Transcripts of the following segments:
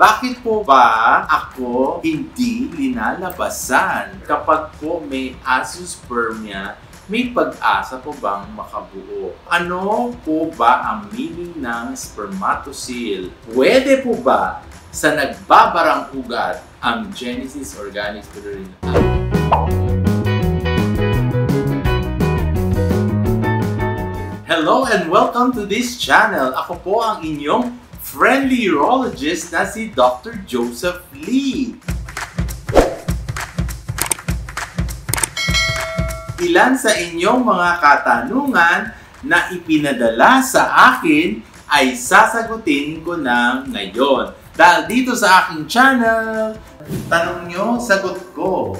Bakit po ba ako hindi linalabasan? Kapag po may azoospermia, may pag-asa po bang makabuo? Ano po ba ang meaning ng spermatocele? Pwede po ba sa nagbabarang ugat ang Genesis Organic Spirulina? Hello and welcome to this channel. Ako po ang inyong friendly urologist na si Dr. Joseph Lee. Ilan sa inyong mga katanungan na ipinadala sa akin ay sasagutin ko na ngayon. Dahil dito sa aking channel, tanong nyo, sagot ko.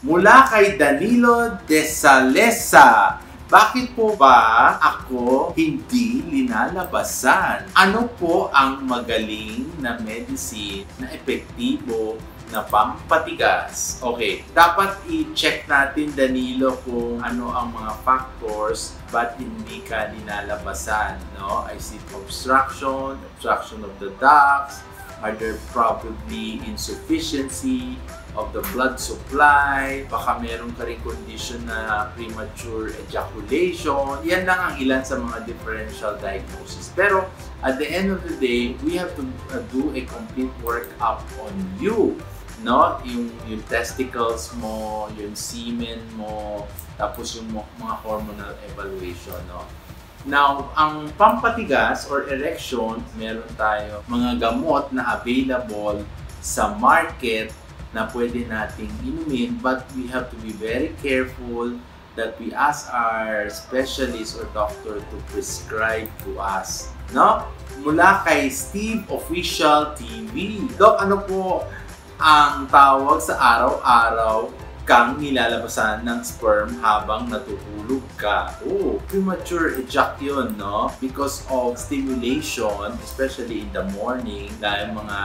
Mula kay Danilo De Salesa. Bakit po ba ako hindi linalabasan? Ano po ang magaling na medicine na epektibo na pampatigas? Okay, dapat i-check natin, Danilo, kung ano ang mga factors ba't hindi ka linalabasan, no? I see obstruction, obstruction of the ducts. Are there probably insufficiency of the blood supply? Baka meron ka rin condition na premature ejaculation. Yan lang ang ilan sa mga differential diagnosis. Pero at the end of the day, we have to do a complete workup on you. No? Yung testicles mo, yung semen mo, tapos yung mga hormonal evaluation. No? Now, ang pampatigas or erection, meron tayo mga gamot na available sa market na pwede nating inumin, but we have to be very careful that we ask our specialist or doctor to prescribe to us. No? Mula kay Steve Official TV. Doc, ano po ang tawag sa araw-araw kang nilalabasan ng sperm habang natutulog ka? Oh, premature eject yun, no? Because of stimulation, especially in the morning, dahil mga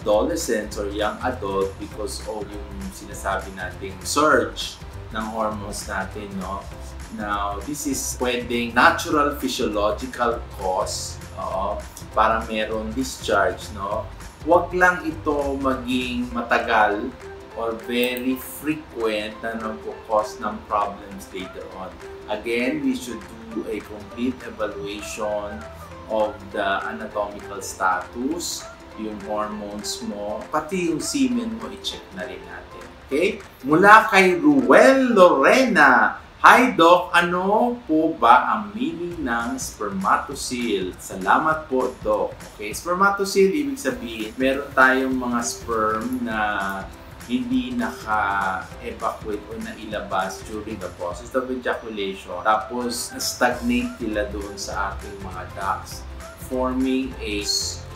adolescents or young adult, because of yung sinasabi nating surge ng hormones natin, no? Now, this is pwedeng natural physiological cause, no? Para merong discharge, no? Huwag lang ito maging matagal or very frequent na nagpo-cause ng problems later on. Again, we should do a complete evaluation of the anatomical status, yung hormones mo, pati yung semen mo, i-check na rin natin. Okay? Mula kay Ruel Lorena. Hi Doc, ano po ba ang meaning ng spermatocele? Salamat po, Doc. Okay, spermatocele, ibig sabihin, meron tayong mga sperm na hindi naka-evacuate o nailabas during the process of ejaculation. Tapos, stagnate sila doon sa ating mga ducts, forming a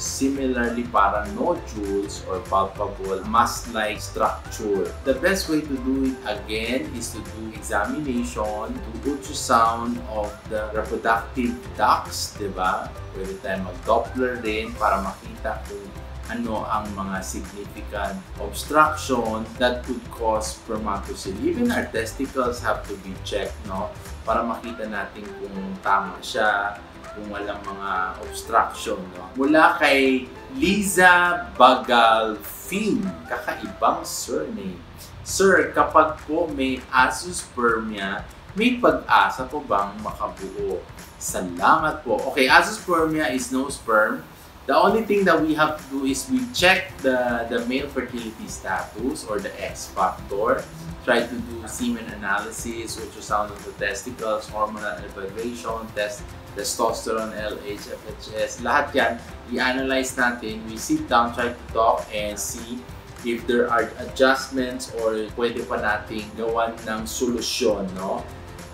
similarly parang nodules or palpable mass-like structure. The best way to do it again is to do examination, to ultrasound of the reproductive ducts, diba? Pwede tayong mag-Doppler din para makita kung ano ang mga significant obstruction that could cause spermatocele. Even our testicles have to be checked, no? Para makita natin kung tama siya, kung walang mga obstruction, no? Mula kay Liza Bagalfin. Kakaibang surname. Sir, kapag po may azoospermia, may pag-asa po bang makabuo? Salamat po. Okay, azoospermia is no sperm. The only thing that we have to do is we check the male fertility status or the X factor, try to do semen analysis, ultrasound of the testicles, hormonal evaluation, testosterone, LH, FSH, lahat yan, i-analyze natin, we sit down, try to talk and see if there are adjustments or pwede pa nating gawan ng solusyon, no?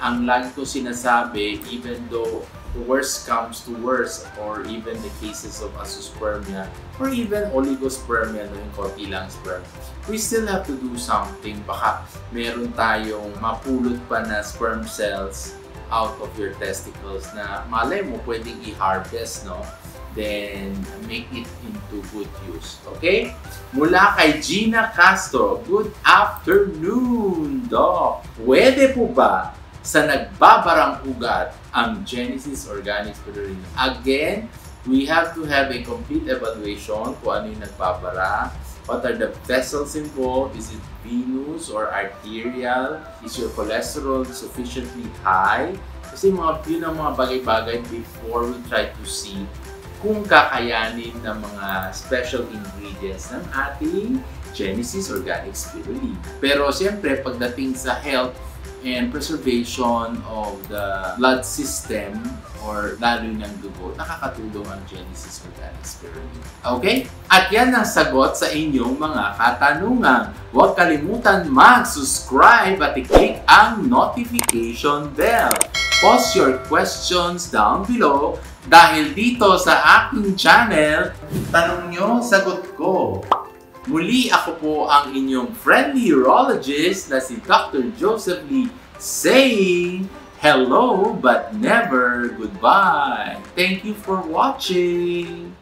Ang lagi ko sinasabi, even though worse comes to worse, or even the cases of azoospermia or even oligospermia, yung konti lang sperm, we still have to do something. Baka meron tayong mapulot pa na sperm cells out of your testicles na malay mo pwedeng i-harvest, no? Then make it into good use. Okay? Mula kay Gina Castro. Good afternoon, Doc. Pwede po ba sa nagbabarang ugat ang Genesis Organic Spirulina? Again, we have to have a complete evaluation kung ano yung nagpapara. What are the vessels involved? Is it venous or arterial? Is your cholesterol sufficiently high? Kasi yun ang mga bagay-bagay before we try to see kung kakayanin ng mga special ingredients ng ating Genesis Organic Spirulina. Pero siyempre, pagdating sa health and preservation of the blood system or lalo ng dugo, nakakatulong ang Genesis Organic Spirulina. Okay? At yan ang sagot sa inyong mga katanungan. Huwag kalimutan mag-subscribe at i-click ang notification bell. Post your questions down below dahil dito sa aking channel, tanong nyo, sagot ko. Muli, ako po ang inyong friendly urologist na si Dr. Joseph Lee saying, hello but never goodbye. Thank you for watching.